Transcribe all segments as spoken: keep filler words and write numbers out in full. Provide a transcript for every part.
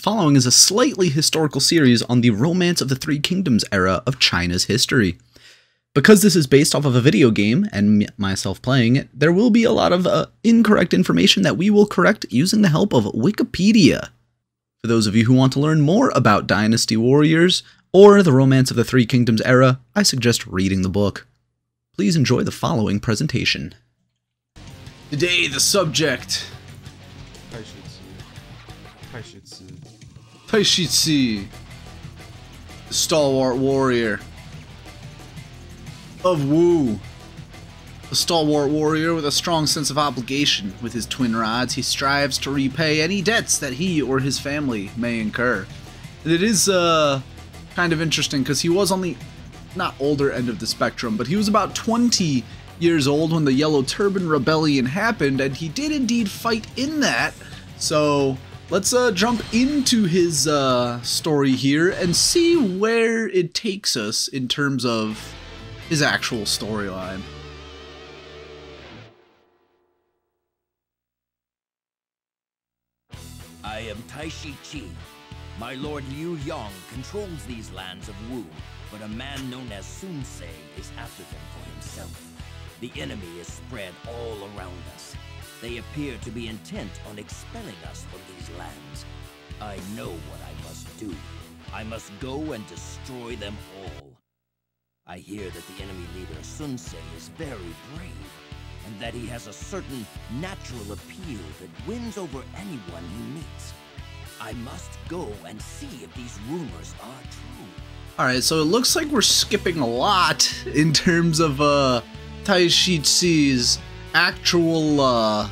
following is a slightly historical series on the Romance of the Three Kingdoms era of China's history. Because this is based off of a video game, and myself playing it, there will be a lot of uh, incorrect information that we will correct using the help of Wikipedia. For those of you who want to learn more about Dynasty Warriors, or the Romance of the Three Kingdoms era, I suggest reading the book. Please enjoy the following presentation. Today, the subject... Taishi Ci. Taishi Ci. The stalwart warrior of Wu. A stalwart warrior with a strong sense of obligation. With his twin rods, he strives to repay any debts that he or his family may incur. And it is uh, kind of interesting because he was on the, not older end of the spectrum, but he was about twenty years old when the Yellow Turban Rebellion happened, and he did indeed fight in that. So let's uh, jump into his uh, story here and see where it takes us in terms of his actual storyline. I am Taishi Ci. My lord Liu Yong controls these lands of Wu, but a man known as Sun Ce is after them for himself. The enemy is spread all around us. They appear to be intent on expelling us from these lands. I know what I must do. I must go and destroy them all. I hear that the enemy leader Sun Ce is very brave, and that he has a certain natural appeal that wins over anyone he meets. I must go and see if these rumors are true. Alright, so it looks like we're skipping a lot in terms of uh, Taishi Ci's actual uh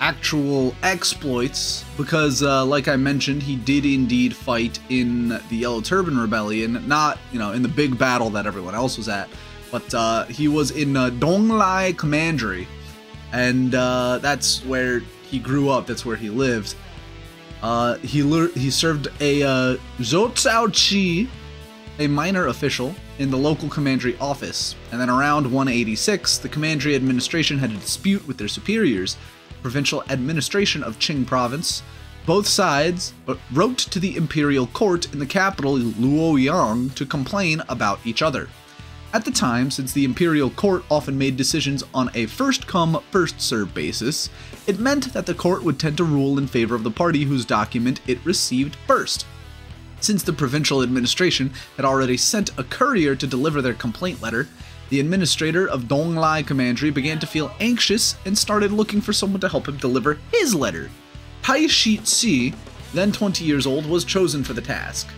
actual exploits, because uh like I mentioned, he did indeed fight in the Yellow Turban Rebellion, not, you know, in the big battle that everyone else was at, but uh he was in uh, Donglai Commandery, and uh that's where he grew up, that's where he lived. Uh he he served a uh Zhou Cao Qi, a minor official, in the local commandery office, and then around one eighty-six, the commandery administration had a dispute with their superiors, provincial administration of Qing Province. Both sides wrote to the imperial court in the capital Luoyang to complain about each other. At the time, since the imperial court often made decisions on a first-come, first-served basis, it meant that the court would tend to rule in favor of the party whose document it received first. Since the provincial administration had already sent a courier to deliver their complaint letter, the administrator of Donglai Commandery began to feel anxious and started looking for someone to help him deliver his letter. Taishi Ci, then twenty years old, was chosen for the task.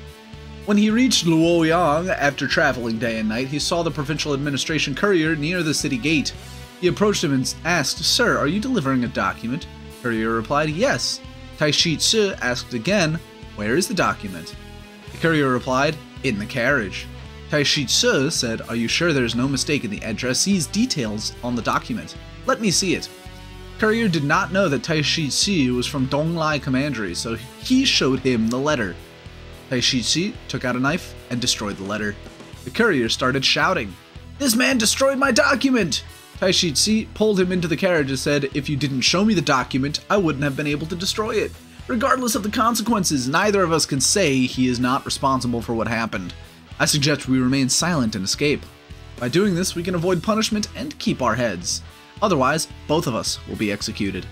When he reached Luoyang after traveling day and night, he saw the provincial administration courier near the city gate. He approached him and asked, "Sir, are you delivering a document?" The courier replied, "Yes." Taishi Ci asked again, "Where is the document?" The courier replied, "In the carriage." Taishi Ci said, "Are you sure there is no mistake in the addressee's details on the document? Let me see it." The courier did not know that Taishi Ci was from Donglai Commandery, so he showed him the letter. Taishi Ci took out a knife and destroyed the letter. The courier started shouting, "This man destroyed my document!" Taishi Ci pulled him into the carriage and said, "If you didn't show me the document, I wouldn't have been able to destroy it. Regardless of the consequences, neither of us can say he is not responsible for what happened. I suggest we remain silent and escape. By doing this, we can avoid punishment and keep our heads. Otherwise, both of us will be executed."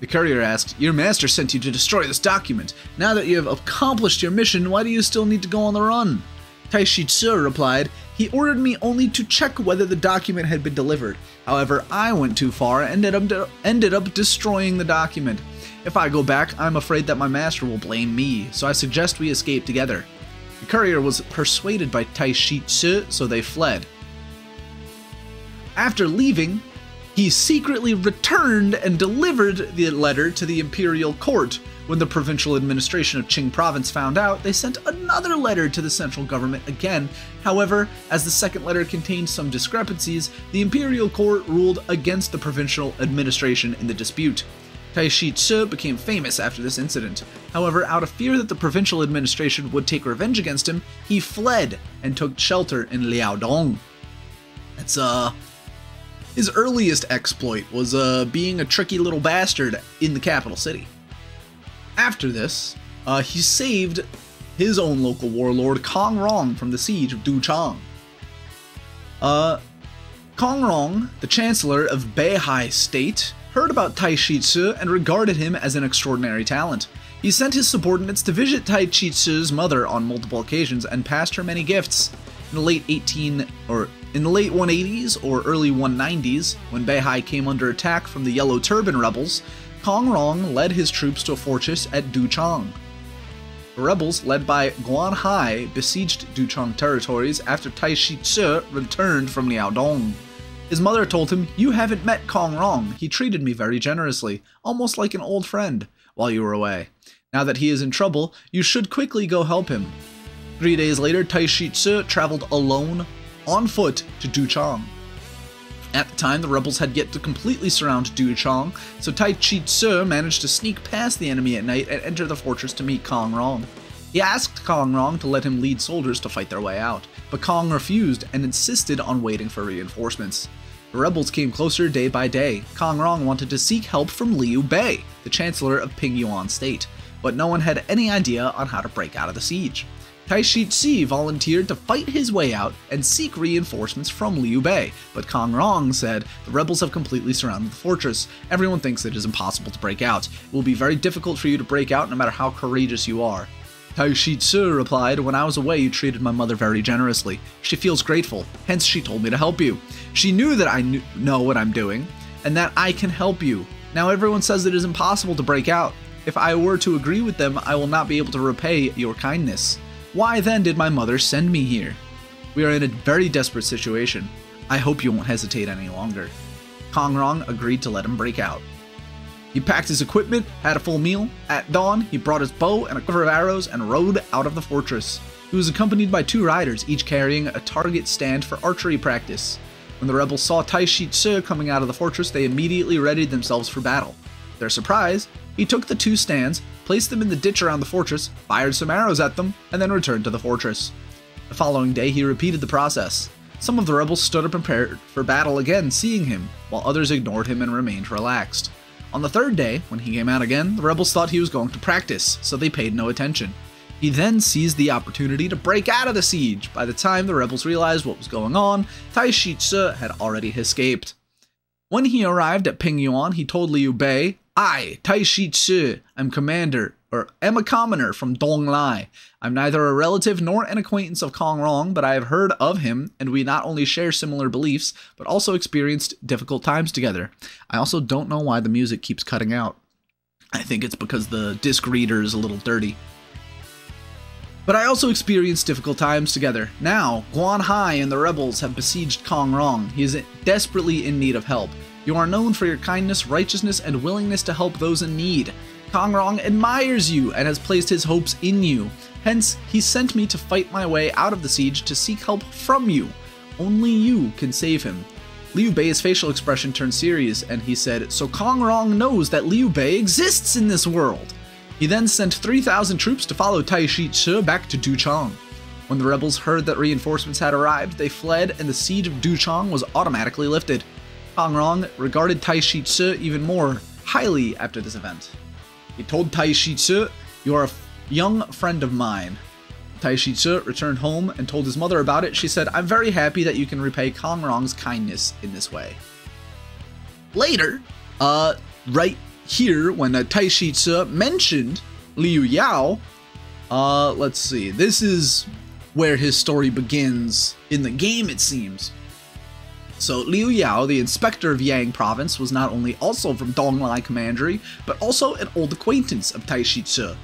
The courier asked, "Your master sent you to destroy this document. Now that you have accomplished your mission, why do you still need to go on the run?" Taishi Ci replied, "He ordered me only to check whether the document had been delivered. However, I went too far and ended up, ended up destroying the document. If I go back, I'm afraid that my master will blame me, so I suggest we escape together." The courier was persuaded by Taishi Ci, so they fled. After leaving, he secretly returned and delivered the letter to the imperial court. When the provincial administration of Qing Province found out, they sent another letter to the central government again. However, as the second letter contained some discrepancies, the imperial court ruled against the provincial administration in the dispute. Taishi Ci became famous after this incident. However, out of fear that the provincial administration would take revenge against him, he fled and took shelter in Liaodong. That's, uh, his earliest exploit was uh, being a tricky little bastard in the capital city. After this, uh, he saved his own local warlord, Kong Rong, from the siege of Duchang. Uh, Kong Rong, the chancellor of Beihai State, heard about Taishi Ci and regarded him as an extraordinary talent. He sent his subordinates to visit Taishi Ci's mother on multiple occasions and passed her many gifts. In the late eighteen or in the late one eighties or early one nineties, when Beihai came under attack from the Yellow Turban rebels, Kong Rong led his troops to a fortress at Duchang. The rebels, led by Guan Hai, besieged Duchang territories after Taishi Ci returned from Liaodong. His mother told him, "You haven't met Kong Rong. He treated me very generously, almost like an old friend, while you were away. Now that he is in trouble, you should quickly go help him." Three days later, Taishi Ci traveled alone, on foot, to Duchang. At the time, the rebels had yet to completely surround Duchang, so Taishi Ci managed to sneak past the enemy at night and enter the fortress to meet Kong Rong. He asked Kong Rong to let him lead soldiers to fight their way out, but Kong refused and insisted on waiting for reinforcements. The rebels came closer day by day. Kong Rong wanted to seek help from Liu Bei, the chancellor of Pingyuan State, but no one had any idea on how to break out of the siege. Taishi Ci volunteered to fight his way out and seek reinforcements from Liu Bei, but Kong Rong said, "The rebels have completely surrounded the fortress. Everyone thinks it is impossible to break out. It will be very difficult for you to break out no matter how courageous you are." Taishi Ci replied, "When I was away, you treated my mother very generously. She feels grateful, hence she told me to help you. She knew that I knew, know what I'm doing, and that I can help you. Now everyone says it is impossible to break out. If I were to agree with them, I will not be able to repay your kindness. Why then did my mother send me here? We are in a very desperate situation. I hope you won't hesitate any longer." Kong Rong agreed to let him break out. He packed his equipment, had a full meal. At dawn, he brought his bow and a quiver of arrows and rode out of the fortress. He was accompanied by two riders, each carrying a target stand for archery practice. When the rebels saw Taishi Ci coming out of the fortress, they immediately readied themselves for battle. To their surprise, he took the two stands, placed them in the ditch around the fortress, fired some arrows at them, and then returned to the fortress. The following day, he repeated the process. Some of the rebels stood up and prepared for battle again, seeing him, while others ignored him and remained relaxed. On the third day, when he came out again, the rebels thought he was going to practice, so they paid no attention. He then seized the opportunity to break out of the siege. By the time the rebels realized what was going on, Taishi Ci had already escaped. When he arrived at Pingyuan, he told Liu Bei, "I, Taishi Ci, am commander, or am a commoner from Donglai. I'm neither a relative nor an acquaintance of Kong Rong, but I have heard of him, and we not only share similar beliefs, but also experienced difficult times together." I also don't know why the music keeps cutting out. I think it's because the disc reader is a little dirty. "But I also experienced difficult times together. Now, Guan Hai and the rebels have besieged Kong Rong. He is desperately in need of help. You are known for your kindness, righteousness, and willingness to help those in need. Kong Rong admires you and has placed his hopes in you. Hence, he sent me to fight my way out of the siege to seek help from you. Only you can save him." Liu Bei's facial expression turned serious, and he said, "So Kong Rong knows that Liu Bei exists in this world." He then sent three thousand troops to follow Taishi Ci back to Duchang. When the rebels heard that reinforcements had arrived, they fled and the siege of Duchang was automatically lifted. Kong Rong regarded Taishi Ci even more highly after this event. He told Taishi Ci, "You are a young friend of mine." Taishi Ci returned home and told his mother about it. She said, "I'm very happy that you can repay Kong Rong's kindness in this way." Later, uh, right here, when uh, Taishi Ci mentioned Liu Yao, uh, let's see, this is where his story begins in the game, it seems. So Liu Yao, the inspector of Yang province, was not only also from Donglai Commandery, but also an old acquaintance of Taishi Ci.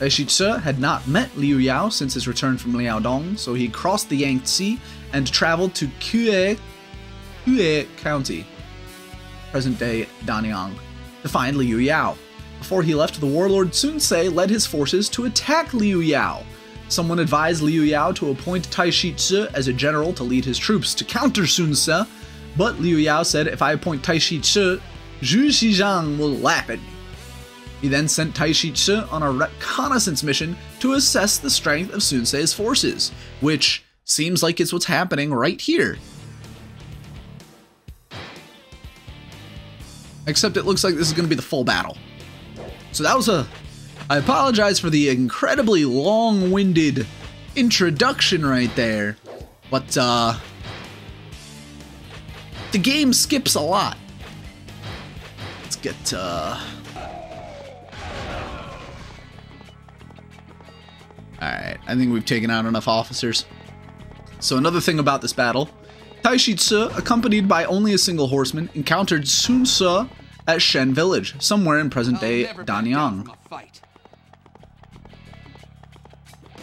Taishi Ci had not met Liu Yao since his return from Liaodong, so he crossed the Yangtze and traveled to Qie, Qie County, present-day Danyang, to find Liu Yao. Before he left, the warlord Sun Ce led his forces to attack Liu Yao. Someone advised Liu Yao to appoint Taishi Ci as a general to lead his troops to counter Sun Ce, but Liu Yao said, "If I appoint Taishi Ci, Zhu Xizhang will laugh at me." He then sent Taishi Ci on a reconnaissance mission to assess the strength of Sun Ce's forces, which seems like it's what's happening right here. Except it looks like this is going to be the full battle. So that was a I apologize for the incredibly long-winded introduction right there, but uh, the game skips a lot. Let's get uh... Alright, I think we've taken out enough officers. So another thing about this battle, Taishi Ci, accompanied by only a single horseman, encountered Sun Ce at Shen Village, somewhere in present-day Danyang.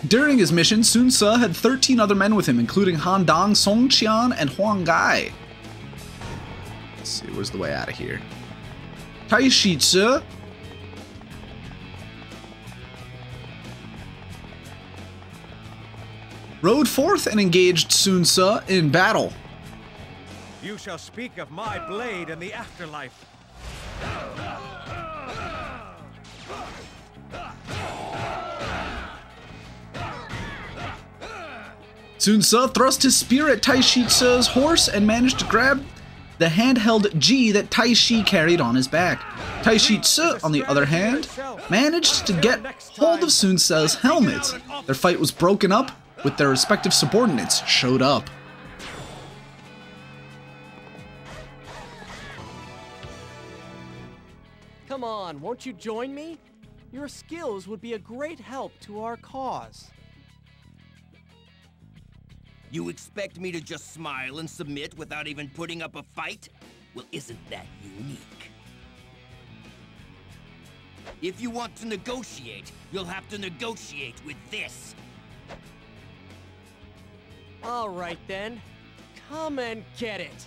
During his mission, Sun Ce had thirteen other men with him, including Han Dong, Song Qian, and Huang Gai. Let's see, where's the way out of here? Taishi Ci rode forth and engaged Sun Ce in battle. You shall speak of my blade in the afterlife. Sun Ce thrust his spear at Taishi Ci's horse and managed to grab the handheld G that Taishi carried on his back. Taishi Ci, on the other hand, managed to get hold of Sun Ce's helmet. Their fight was broken up, with their respective subordinates showed up. Come on, won't you join me? Your skills would be a great help to our cause. You expect me to just smile and submit without even putting up a fight? Well, isn't that unique? If you want to negotiate, you'll have to negotiate with this. All right then, come and get it.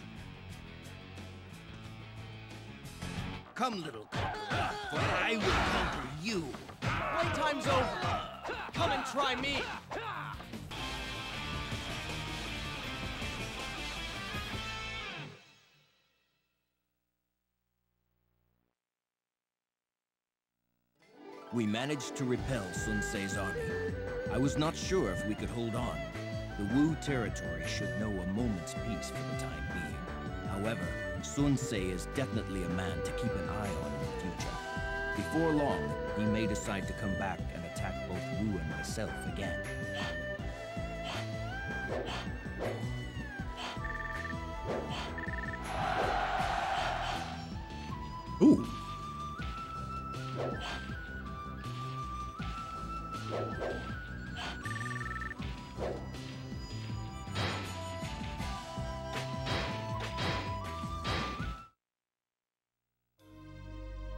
Come, little cobra, for I will conquer you. Playtime's over. Come and try me. We managed to repel Sun Ce's army. I was not sure if we could hold on. The Wu territory should know a moment's peace for the time being. However, Sun Ce is definitely a man to keep an eye on in the future. Before long, he may decide to come back and attack both Wu and myself again. Ooh.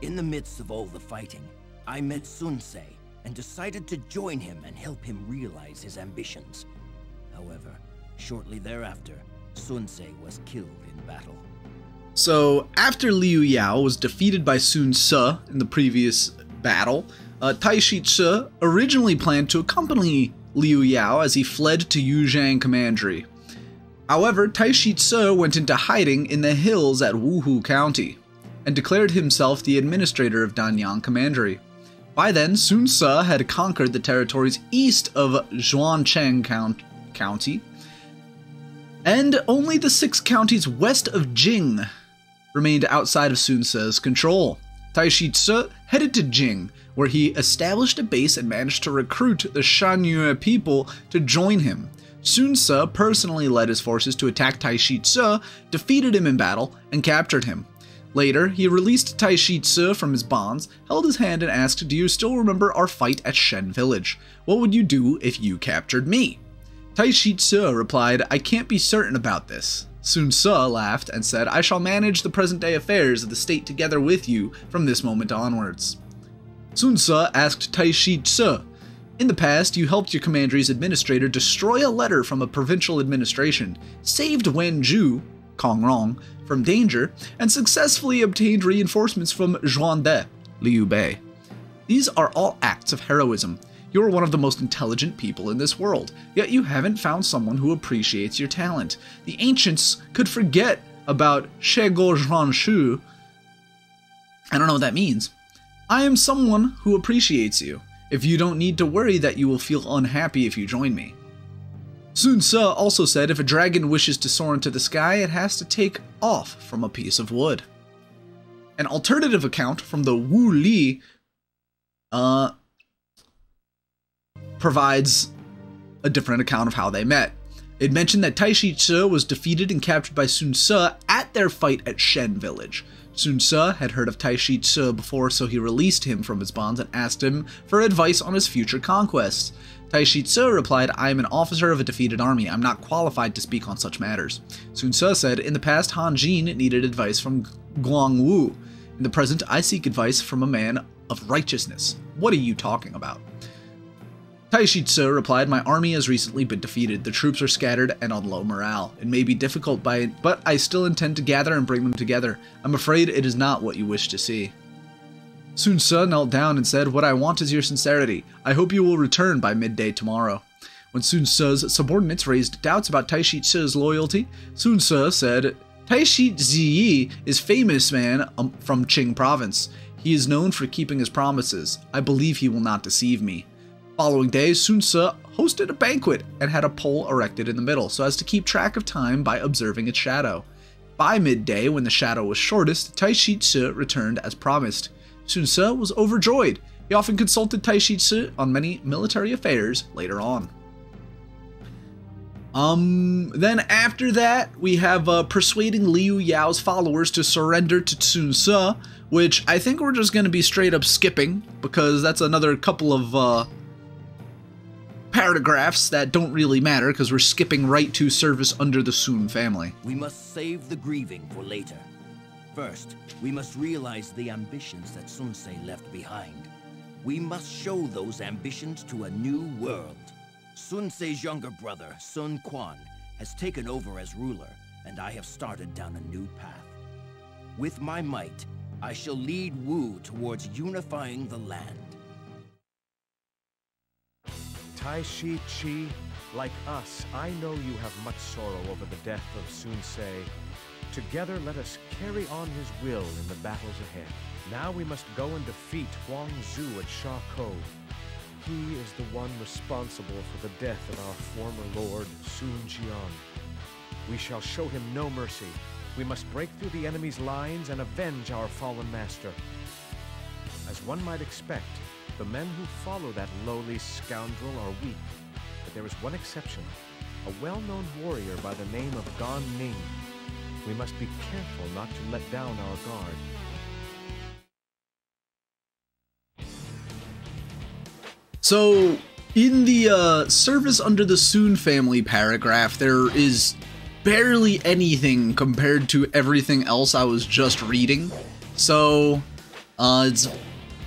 In the midst of all the fighting, I met Sun Ce and decided to join him and help him realize his ambitions. However, shortly thereafter, Sun Ce was killed in battle. So, after Liu Yao was defeated by Sun Ce in the previous battle, uh, Taishi Ci originally planned to accompany Liu Yao as he fled to Yuzhang Commandery. However, Taishi Ci went into hiding in the hills at Wuhu County and declared himself the administrator of Danyang Commandery. By then, Sun Ce had conquered the territories east of Zhuangcheng count County, and only the six counties west of Jing remained outside of Sun Ce's control. Taishi Ci headed to Jing, where he established a base and managed to recruit the Shanyue people to join him. Sun Ce personally led his forces to attack Taishi Ci, defeated him in battle, and captured him. Later, he released Taishi Ci from his bonds, held his hand and asked, "Do you still remember our fight at Shen Village? What would you do if you captured me?" Taishi Ci replied, "I can't be certain about this." Sun Ce laughed and said, "I shall manage the present-day affairs of the state together with you from this moment onwards." Sun Ce asked Taishi Ci, "In the past, you helped your commandery's administrator destroy a letter from a provincial administration, saved Wen Zhu, Kong Rong, from danger, and successfully obtained reinforcements from Zhuang De, Liu Bei. These are all acts of heroism. You're one of the most intelligent people in this world, yet you haven't found someone who appreciates your talent. The ancients could forget about She Go Zhuang Shu. I don't know what that means. I am someone who appreciates you. If you don't need to worry that you will feel unhappy if you join me." Sun Ce also said if a dragon wishes to soar into the sky, it has to take off from a piece of wood. An alternative account from the Wu Li uh, provides a different account of how they met. It mentioned that Taishi Ci was defeated and captured by Sun Ce at their fight at Shen Village. Sun Ce had heard of Taishi Ci before, so he released him from his bonds and asked him for advice on his future conquests. Taishi Ci replied, "I am an officer of a defeated army. I'm not qualified to speak on such matters." Sun Ce said, "In the past, Han Jin needed advice from Guang Wu. In the present, I seek advice from a man of righteousness. What are you talking about?" Taishi Ci replied, "My army has recently been defeated. The troops are scattered and on low morale. It may be difficult, by it, but I still intend to gather and bring them together. I'm afraid it is not what you wish to see." Sun Ce knelt down and said, "What I want is your sincerity. I hope you will return by midday tomorrow." When Sun Ce's subordinates raised doubts about Taishi Ci's loyalty, Sun Ce said, "Taishi Ci is famous man from Qing Province. He is known for keeping his promises. I believe he will not deceive me." Following day, Sun Ce hosted a banquet and had a pole erected in the middle so as to keep track of time by observing its shadow. By midday, when the shadow was shortest, Taishi Ci returned as promised. Sun Ce was overjoyed. He often consulted Taishi Ci on many military affairs later on. Um, then after that, we have uh, persuading Liu Yao's followers to surrender to Sun Ce, which I think we're just going to be straight up skipping because that's another couple of... Uh, paragraphs that don't really matter because we're skipping right to service under the Sun family. We must save the grieving for later. First, we must realize the ambitions that Sun Ce left behind. We must show those ambitions to a new world. Sun Ce's younger brother, Sun Quan, has taken over as ruler, and I have started down a new path. With my might, I shall lead Wu towards unifying the land. Taishi Ci, like us, I know you have much sorrow over the death of Sun Ce. Together, let us carry on his will in the battles ahead. Now we must go and defeat Huang Zu at Sha Ko. He is the one responsible for the death of our former lord, Sun Jian. We shall show him no mercy. We must break through the enemy's lines and avenge our fallen master. As one might expect, the men who follow that lowly scoundrel are weak, but there is one exception, a well-known warrior by the name of Gan Ning. We must be careful not to let down our guard. So, in the uh, service under the Sun family paragraph, there is barely anything compared to everything else I was just reading. So, uh, it's...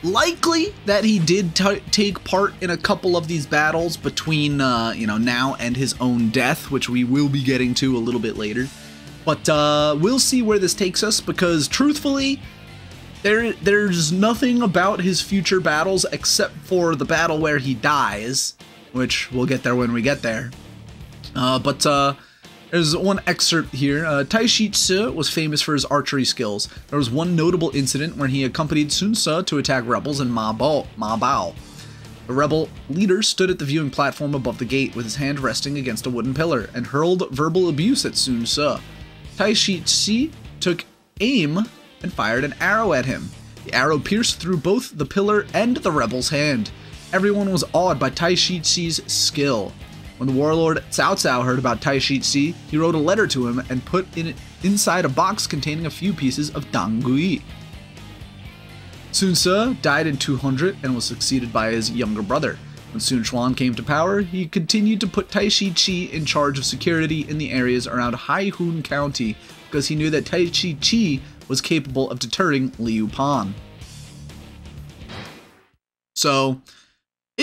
likely that he did t take part in a couple of these battles between, uh, you know, now and his own death, which we will be getting to a little bit later. But uh, we'll see where this takes us, because truthfully, there there's nothing about his future battles except for the battle where he dies, which we'll get there when we get there. Uh, but uh, there's one excerpt here. Uh, Taishi Ci was famous for his archery skills. There was one notable incident when he accompanied Sun Ce to attack rebels in Ma Bao. Ma Bao. The rebel leader stood at the viewing platform above the gate with his hand resting against a wooden pillar and hurled verbal abuse at Sun Ce. Taishi Ci took aim and fired an arrow at him. The arrow pierced through both the pillar and the rebel's hand. Everyone was awed by Taishi Ci's skill. When the warlord Cao Cao heard about Taishi Ci, he wrote a letter to him and put it inside a box containing a few pieces of dangui. Sun Ce died in two hundred and was succeeded by his younger brother. When Sun Quan came to power, he continued to put Taishi Ci in charge of security in the areas around Haihun County because he knew that Taishi Ci was capable of deterring Liu Pan. So...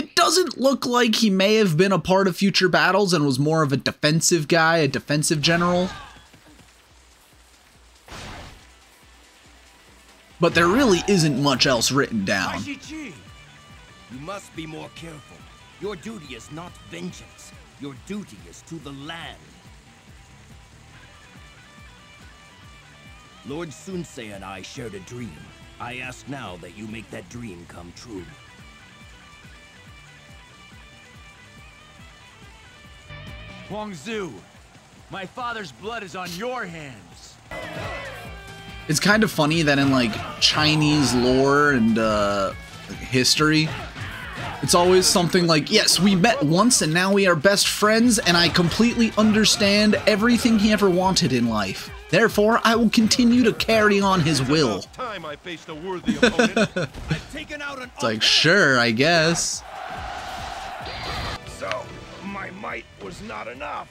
it doesn't look like he may have been a part of future battles and was more of a defensive guy, a defensive general. But there really isn't much else written down. Taishi Ci, you must be more careful. Your duty is not vengeance. Your duty is to the land. Lord Sun Ce and I shared a dream. I ask now that you make that dream come true. Huang Zu, my father's blood is on your hands. It's kind of funny that in like Chinese lore and uh, history, It's always something like, yes, we met once and now we are best friends, and I completely understand everything he ever wanted in life. Therefore, I will continue to carry on his will. It's like, sure, I guess. So, my might was not enough.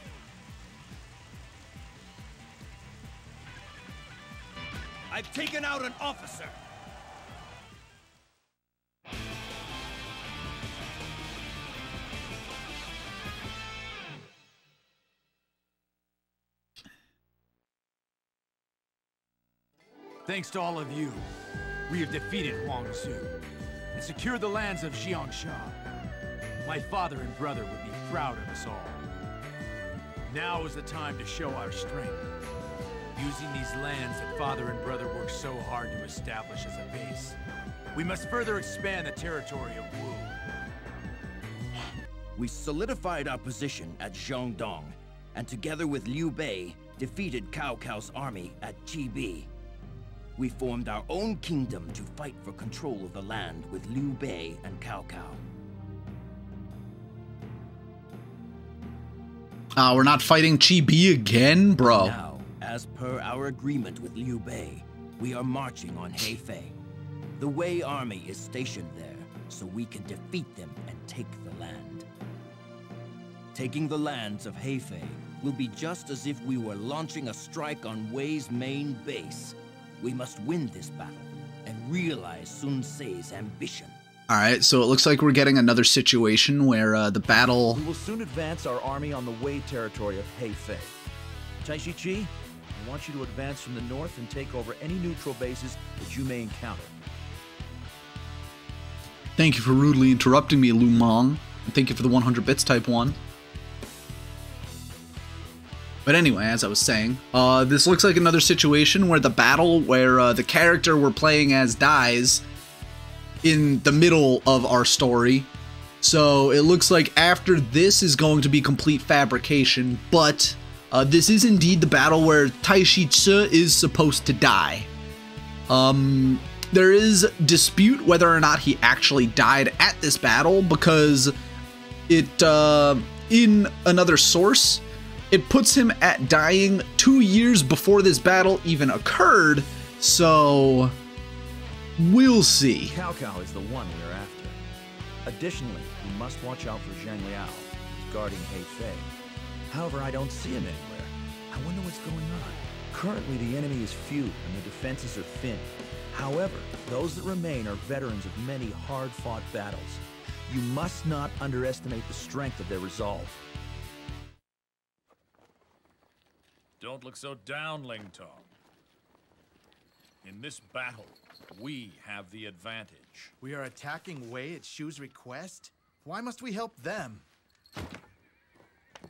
I've taken out an officer. Thanks to all of you, we have defeated Huang Zu and secured the lands of Xiangsha. My father and brother would be proud of us all. Now is the time to show our strength, using these lands that father and brother worked so hard to establish as a base. We must further expand the territory of Wu. We solidified our position at Jiangdong, and together with Liu Bei, defeated Cao Cao's army at Chibi. We formed our own kingdom to fight for control of the land with Liu Bei and Cao Cao. Ah, uh, we're not fighting Chibi again, bro. Now, as per our agreement with Liu Bei, we are marching on Hefei. The Wei army is stationed there, so we can defeat them and take the land. Taking the lands of Hefei will be just as if we were launching a strike on Wei's main base. We must win this battle and realize Sun Ce's ambition. All right, so it looks like we're getting another situation where uh, the battle... We will soon advance our army on the Wei territory of Hefei. Taishi Ci, I want you to advance from the north and take over any neutral bases that you may encounter. Thank you for rudely interrupting me, Lu Mong. And thank you for the one hundred bits type one. But anyway, as I was saying, uh, this looks like another situation where the battle where uh, the character we're playing as dies in the middle of our story. So it looks like after this is going to be complete fabrication, but uh, this is indeed the battle where Taishi Ci is supposed to die. Um, there is dispute whether or not he actually died at this battle, because it, uh, in another source, it puts him at dying two years before this battle even occurred, so we'll see. Cao Cao is the one we're after. Additionally, we must watch out for Zhang Liao, who's guarding Hefei. However, I don't see him anywhere. I wonder what's going on. Currently, the enemy is few and the defenses are thin. However, those that remain are veterans of many hard-fought battles. You must not underestimate the strength of their resolve. Don't look so down, Ling Tong. In this battle, we have the advantage. We are attacking Wei at Shu's request? Why must we help them?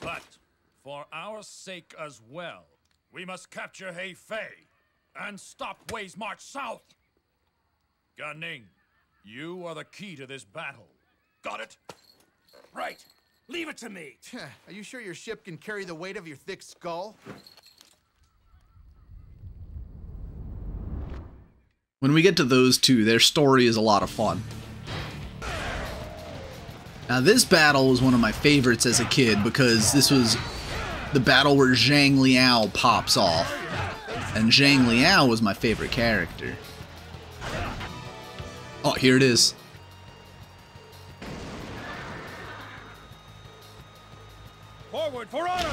But, for our sake as well, we must capture Hefei and stop Wei's march south! Gan Ning, you are the key to this battle. Got it? Right! Leave it to me! Are you sure your ship can carry the weight of your thick skull? When we get to those two, their story is a lot of fun. Now this battle was one of my favorites as a kid, because this was the battle where Zhang Liao pops off. And Zhang Liao was my favorite character. Oh, here it is. Forward for honor!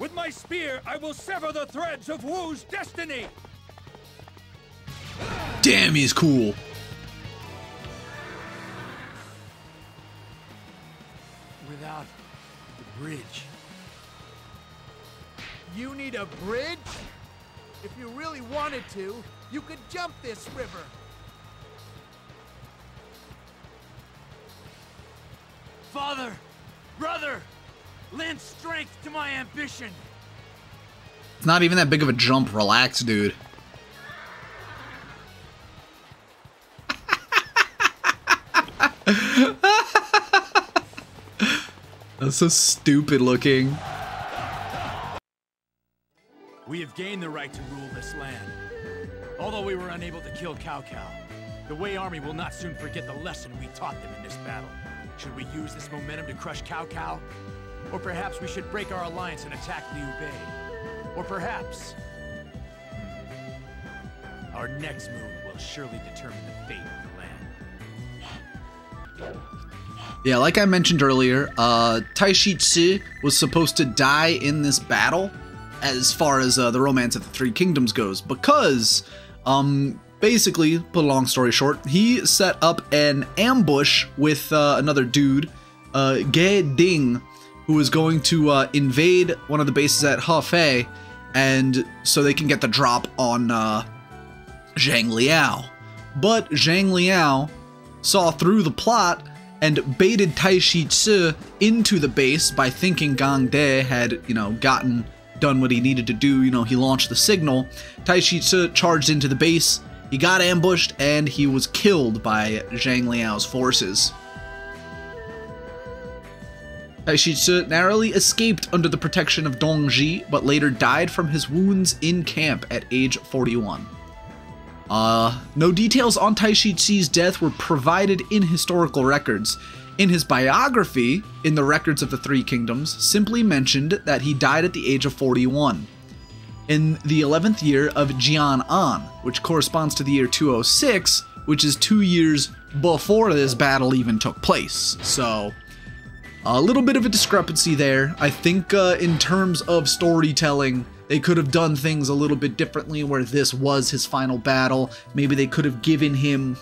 With my spear, I will sever the threads of Wu's destiny! Damn, he's cool! Without the bridge... You need a bridge? If you really wanted to, you could jump this river! Father! Brother, lend strength to my ambition. It's not even that big of a jump. Relax, dude. That's so stupid looking. We have gained the right to rule this land. Although we were unable to kill Cao Cao, The Wei army will not soon forget the lesson we taught them in this battle. Should we use this momentum to crush Cao Cao? Or perhaps we should break our alliance and attack Liu Bei. Or perhaps... our next move will surely determine the fate of the land. Yeah, like I mentioned earlier, uh, Taishi Ci was supposed to die in this battle as far as uh, the Romance of the Three Kingdoms goes, because, um, basically, put a long story short, he set up an ambush with uh, another dude, uh, Gan Ning, who was going to uh, invade one of the bases at Hefei, and so they can get the drop on uh, Zhang Liao. But Zhang Liao saw through the plot and baited Taishi Ci into the base by thinking Gang De had, you know, gotten done what he needed to do. You know, he launched the signal. Taishi Ci charged into the base. He got ambushed and he was killed by Zhang Liao's forces. Taishi Ci narrowly escaped under the protection of Dongji, but later died from his wounds in camp at age forty-one. Uh, no details on Taishi Ci's death were provided in historical records. In his biography, in the Records of the Three Kingdoms, simply mentioned that he died at the age of forty-one, in the eleventh year of Jiang'an, which corresponds to the year two oh six, which is two years before this battle even took place. So, a little bit of a discrepancy there. I think uh, in terms of storytelling, they could have done things a little bit differently where this was his final battle. Maybe they could have given him,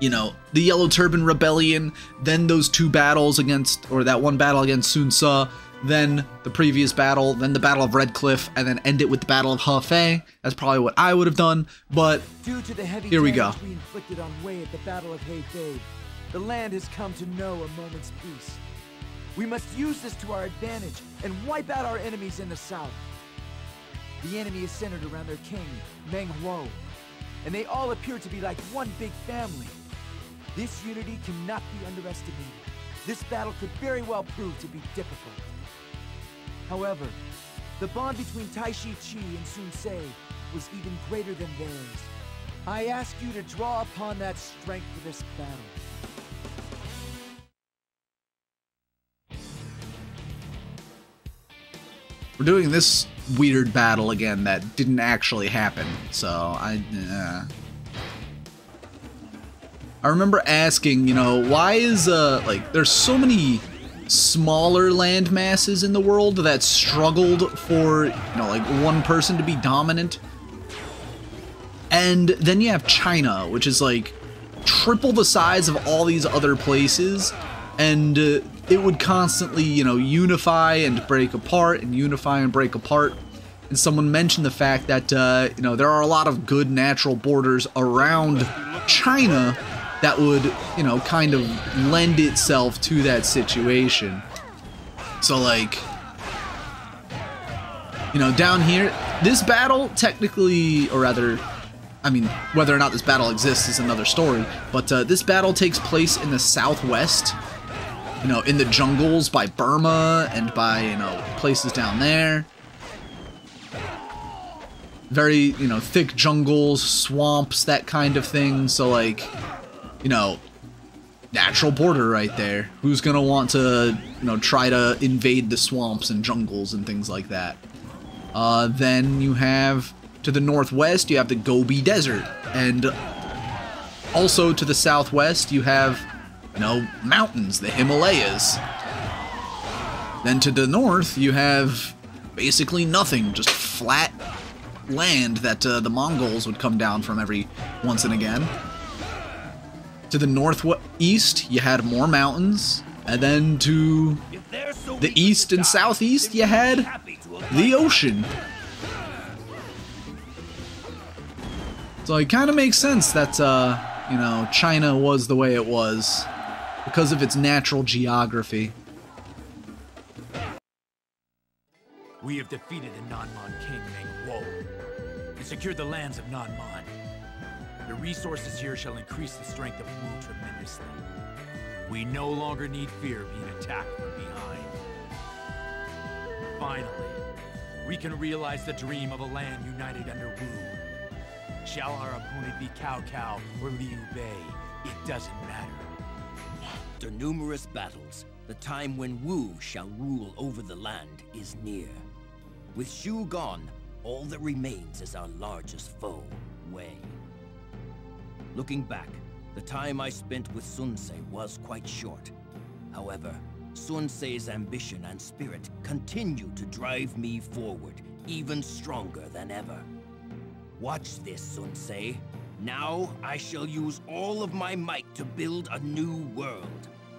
you know, the Yellow Turban Rebellion, then those two battles against, or that one battle against Sun Ce, then the previous battle, then the Battle of Red Cliff, and then end it with the Battle of Hefei. That's probably what I would have done, but due to the heavy here we go. We inflicted on Wei at the Battle of Hefei, the land has come to know a moment's peace. We must use this to our advantage and wipe out our enemies in the south. The enemy is centered around their king, Meng Huo, and they all appear to be like one big family. This unity cannot be underestimated. This battle could very well prove to be difficult. However, the bond between Taishi Ci and Sun Ce was even greater than theirs. I ask you to draw upon that strength for this battle. We're doing this weird battle again that didn't actually happen, so I... Uh, I remember asking, you know, why is, uh, like, there's so many smaller land masses in the world that struggled for, you know, like, one person to be dominant. And then you have China, which is, like, triple the size of all these other places, and... Uh, it would constantly, you know, unify and break apart and unify and break apart. And someone mentioned the fact that, uh, you know, there are a lot of good natural borders around China that would, you know, kind of lend itself to that situation. So, like, you know, down here, this battle technically, or rather... I mean, whether or not this battle exists is another story, but uh, this battle takes place in the southwest. You know, in the jungles by Burma and by, you know, places down there. Very, you know, thick jungles, swamps, that kind of thing. So, like, you know, natural border right there. Who's gonna want to, you know, try to invade the swamps and jungles and things like that? Uh, then you have, to the northwest, you have the Gobi Desert. And also to the southwest, you have... you know, mountains, the Himalayas. Then to the north, you have basically nothing, just flat land that uh, the Mongols would come down from every once and again. To the northeast, you had more mountains. And then to the east and southeast, you had the ocean. So it kind of makes sense that, uh, you know, China was the way it was. Because of its natural geography. We have defeated the Nanmon king Meng Huo and secured the lands of Nanmon. The resources here shall increase the strength of Wu tremendously. We no longer need fear being attacked from behind. Finally, we can realize the dream of a land united under Wu. Shall our opponent be Cao Cao or Liu Bei? It doesn't matter. After numerous battles, the time when Wu shall rule over the land is near. With Shu gone, all that remains is our largest foe, Wei. Looking back, the time I spent with Sun Ce was quite short. However, Sun Ce's ambition and spirit continue to drive me forward, even stronger than ever. Watch this, Sun Ce. Now I shall use all of my might to build a new world.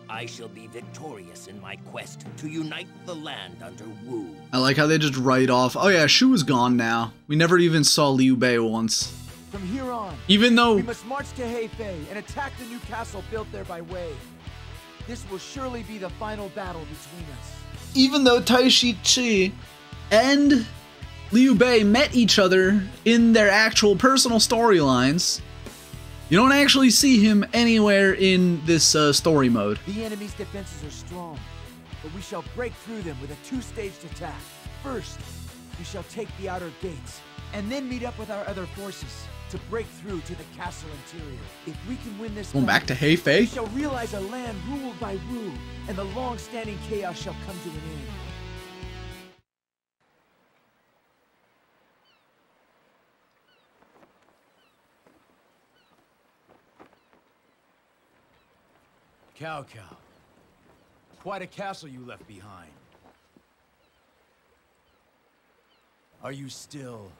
I shall be victorious in my quest to unite the land under Wu. I like how they just write off, oh yeah, Shu is gone now. We never even saw Liu Bei once. From here on, even though we must march to Hefei and attack the new castle built there by Wei. This will surely be the final battle between us. Even though Taishi Ci and Liu Bei met each other in their actual personal storylines, you don't actually see him anywhere in this uh, story mode. The enemy's defenses are strong, but we shall break through them with a two-staged attack. First, we shall take the outer gates, and then meet up with our other forces to break through to the castle interior. If we can win this going battle, back to Hefei, we shall realize a land ruled by Wu, and the long-standing chaos shall come to an end. Cao Cao, quite a castle you left behind. Are you still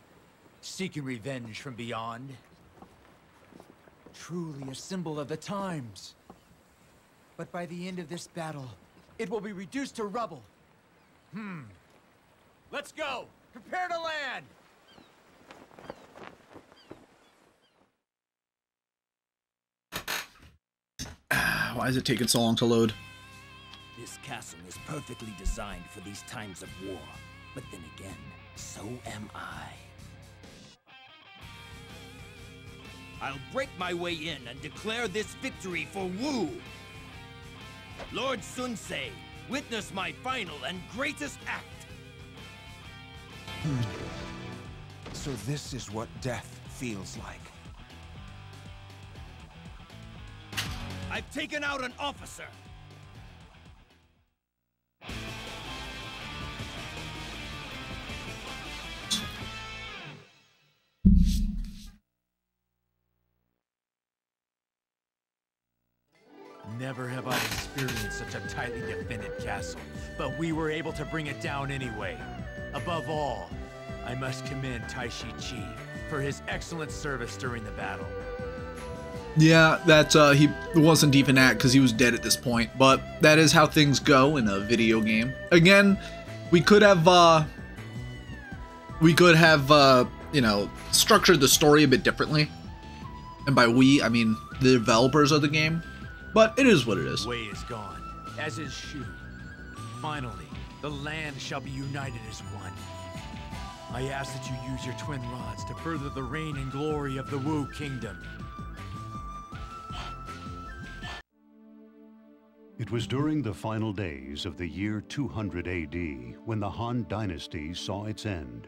seeking revenge from beyond? Truly a symbol of the times. But by the end of this battle, it will be reduced to rubble. Hmm. Let's go! Prepare to land! Why is it taking so long to load? This castle is perfectly designed for these times of war. But then again, so am I. I'll break my way in and declare this victory for Wu! Lord Sun Ce, witness my final and greatest act! Hmm. So this is what death feels like. I've taken out an officer! Never have I experienced such a tightly defended castle, but we were able to bring it down anyway. Above all, I must commend Taishi Ci for his excellent service during the battle. Yeah, that uh, he wasn't even at because he was dead at this point, but that is how things go in a video game. Again, we could have, uh, we could have, uh, you know, structured the story a bit differently. And by we, I mean the developers of the game, but it is what it is. Wei is gone, as is Shu. Finally, the land shall be united as one. I ask that you use your twin rods to further the reign and glory of the Wu Kingdom. It was during the final days of the year two hundred A D when the Han Dynasty saw its end.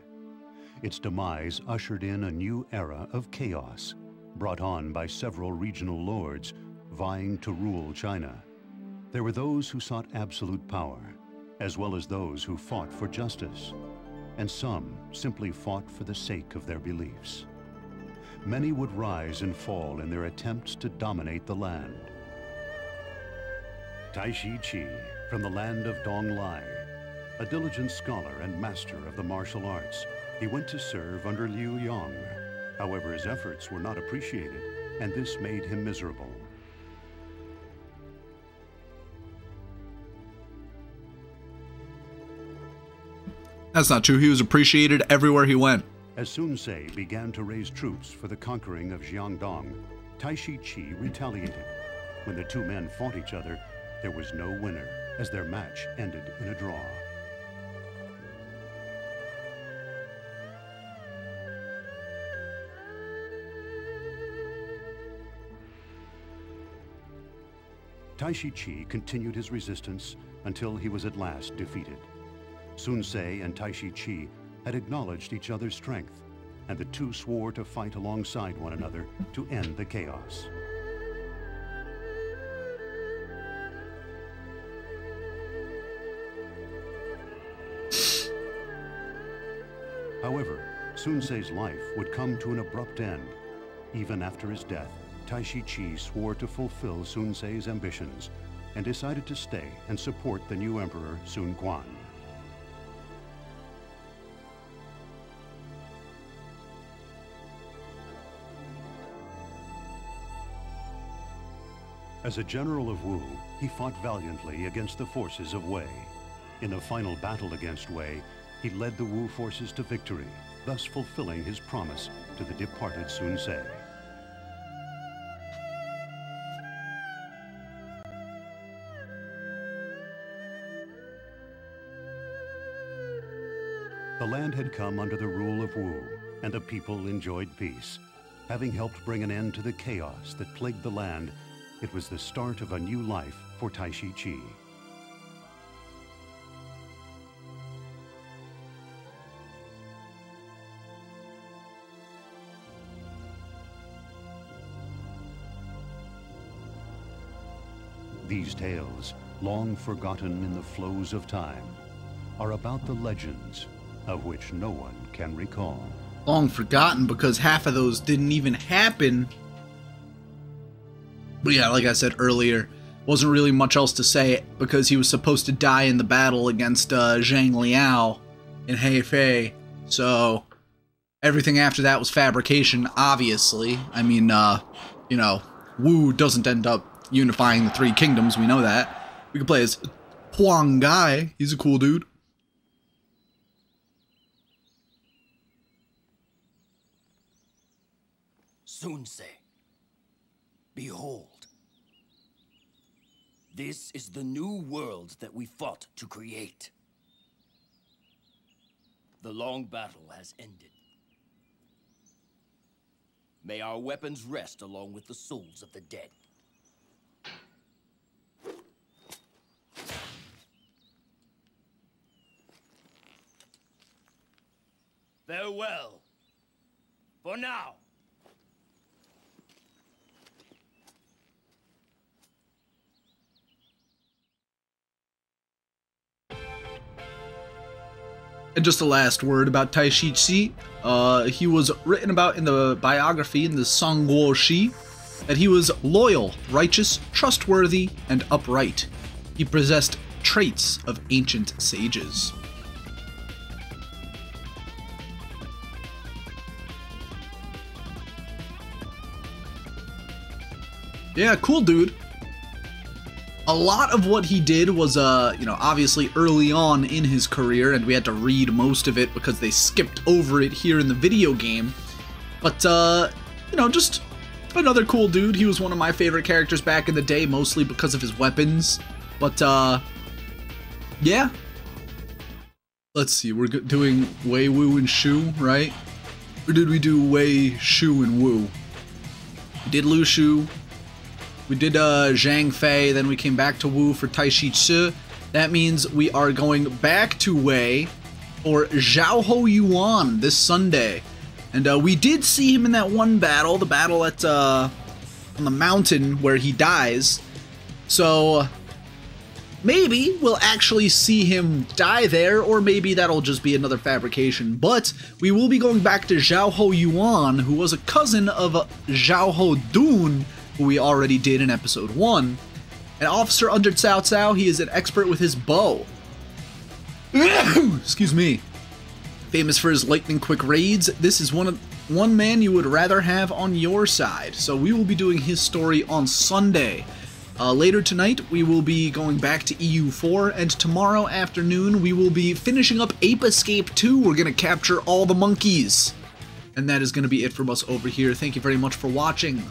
Its demise ushered in a new era of chaos, brought on by several regional lords vying to rule China. There were those who sought absolute power, as well as those who fought for justice, and some simply fought for the sake of their beliefs. Many would rise and fall in their attempts to dominate the land. Taishi Ci, from the land of Donglai, a diligent scholar and master of the martial arts, he went to serve under Liu Yong. However, his efforts were not appreciated, and this made him miserable. That's not true. He was appreciated everywhere he went. As Sun Ce began to raise troops for the conquering of Jiangdong, Taishi Ci retaliated. When the two men fought each other, there was no winner, as their match ended in a draw. Taishi Ci continued his resistance until he was at last defeated. Sun Ce and Taishi Ci had acknowledged each other's strength, and the two swore to fight alongside one another to end the chaos. However, Sun Ce's life would come to an abrupt end. Even after his death, Taishi Ci swore to fulfill Sun Ce's ambitions and decided to stay and support the new emperor, Sun Quan. As a general of Wu, he fought valiantly against the forces of Wei. In the final battle against Wei, he led the Wu forces to victory, thus fulfilling his promise to the departed Sun Ce. The land had come under the rule of Wu, and the people enjoyed peace. Having helped bring an end to the chaos that plagued the land, it was the start of a new life for Taishi Ci. These tales, long forgotten in the flows of time, are about the legends of which no one can recall. Long forgotten because half of those didn't even happen. But yeah, like I said earlier, wasn't really much else to say because he was supposed to die in the battle against uh, Zhang Liao in Hefei. So everything after that was fabrication, obviously. I mean, uh, you know, Wu doesn't end up unifying the Three Kingdoms, we know that. We can play as Huang Gai, he's a cool dude. Sun Ce, behold, this is the new world that we fought to create. The long battle has ended. May our weapons rest along with the souls of the dead. Farewell, for now. And just a last word about Taishi Ci. Uh, he was written about in the biography in the Sangguo Shi that he was loyal, righteous, trustworthy, and upright. He possessed traits of ancient sages. Yeah, cool dude. A lot of what he did was, uh, you know, obviously early on in his career, and we had to read most of it because they skipped over it here in the video game. But, uh, you know, just another cool dude. He was one of my favorite characters back in the day, mostly because of his weapons. But, uh, yeah. Let's see, we're doing Wei, Wu, and Shu, right? Or did we do Wei, Shu, and Wu? We did Liu Shu. We did uh, Zhang Fei, then we came back to Wu for Taishi Ci. That means we are going back to Wei for Xiahou Yuan this Sunday. And uh, we did see him in that one battle, the battle at uh, on the mountain where he dies. So maybe we'll actually see him die there, or maybe that'll just be another fabrication. But we will be going back to Xiahou Yuan, who was a cousin of Xiahou Dun, who we already did in episode one. An officer under Cao Cao, he is an expert with his bow. Excuse me. Famous for his lightning quick raids, this is one of one man you would rather have on your side. So we will be doing his story on Sunday. Uh, later tonight, we will be going back to E U four, and tomorrow afternoon, we will be finishing up Ape Escape two. We're gonna capture all the monkeys. And that is gonna be it from us over here. Thank you very much for watching.